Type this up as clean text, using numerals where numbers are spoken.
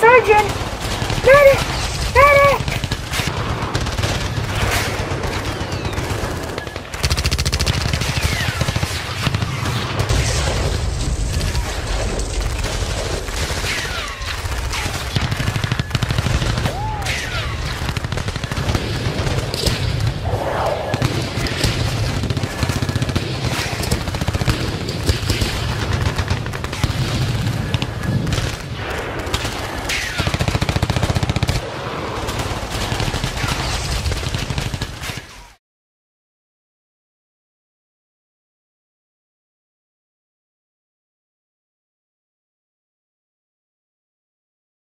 Sergeant! Medic! Medic!